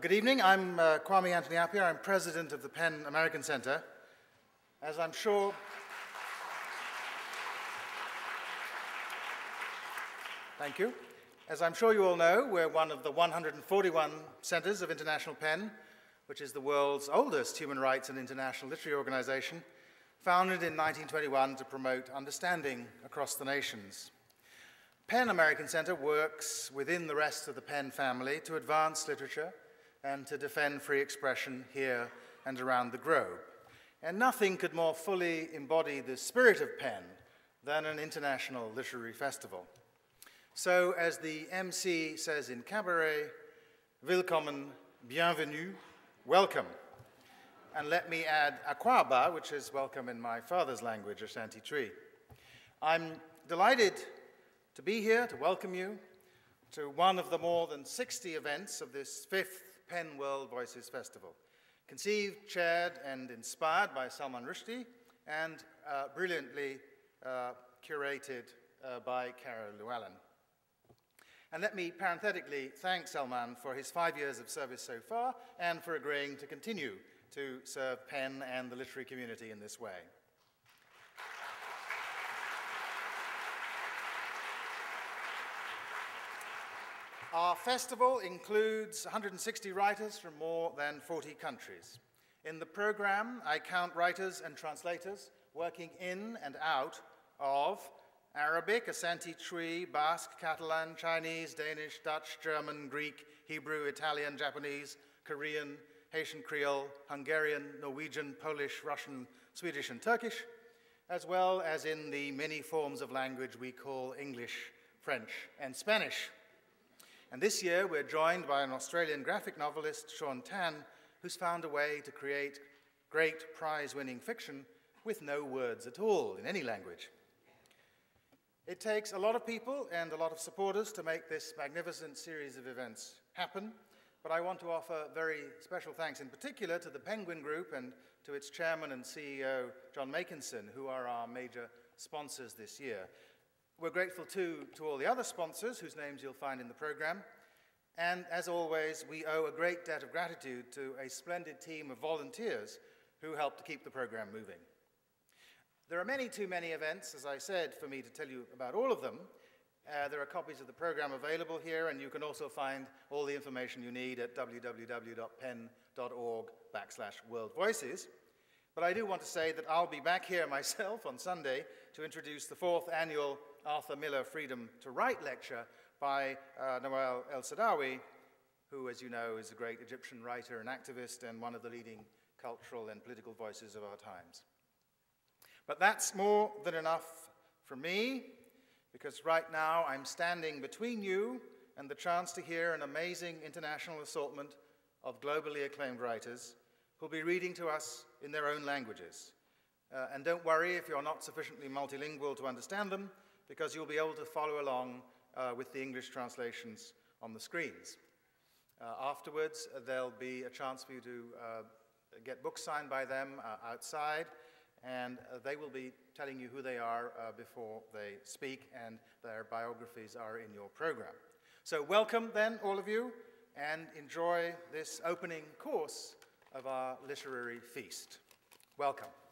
Good evening. I'm Kwame Anthony Appiah. I'm president of the PEN American Center. As I'm sure thank you. As I'm sure you all know, we're one of the 141 centers of International PEN, which is the world's oldest human rights and international literary organization, founded in 1921 to promote understanding across the nations. PEN American Center works within the rest of the PEN family to advance literature and to defend free expression here and around the globe. And nothing could more fully embody the spirit of PEN than an international literary festival. So, as the MC says in Cabaret, willkommen, bienvenue, welcome. And let me add akwaba, which is welcome in my father's language, Asante Twi. I'm delighted to be here, to welcome you to one of the more than 60 events of this fifth PEN World Voices Festival, conceived, chaired, and inspired by Salman Rushdie, and brilliantly curated by Carol Llewellyn. And let me parenthetically thank Salman for his 5 years of service so far, and for agreeing to continue to serve PEN and the literary community in this way. Our festival includes 160 writers from more than 40 countries. In the program, I count writers and translators working in and out of Arabic, Asante Twi, Basque, Catalan, Chinese, Danish, Dutch, German, Greek, Hebrew, Italian, Japanese, Korean, Haitian Creole, Hungarian, Norwegian, Polish, Russian, Swedish, and Turkish, as well as in the many forms of language we call English, French, and Spanish. And this year, we're joined by an Australian graphic novelist, Shaun Tan, who's found a way to create great prize-winning fiction with no words at all in any language. It takes a lot of people and a lot of supporters to make this magnificent series of events happen, but I want to offer very special thanks in particular to the Penguin Group and to its chairman and CEO, John Makinson, who are our major sponsors this year. We're grateful, too, to all the other sponsors, whose names you'll find in the program. And as always, we owe a great debt of gratitude to a splendid team of volunteers who helped to keep the program moving. There are many too many events, as I said, for me to tell you about all of them. There are copies of the program available here, and you can also find all the information you need at www.pen.org/worldvoices. But I do want to say that I'll be back here myself on Sunday to introduce the 4th annual Arthur Miller Freedom to Write lecture by Nawal El-Sadawi, who, as you know, is a great Egyptian writer and activist and one of the leading cultural and political voices of our times. But that's more than enough for me, because right now I'm standing between you and the chance to hear an amazing international assortment of globally acclaimed writers who'll be reading to us in their own languages. And don't worry if you're not sufficiently multilingual to understand them, because you'll be able to follow along with the English translations on the screens. Afterwards, there'll be a chance for you to get books signed by them outside, and they will be telling you who they are before they speak, and their biographies are in your program. So welcome then, all of you, and enjoy this opening course of our literary feast. Welcome.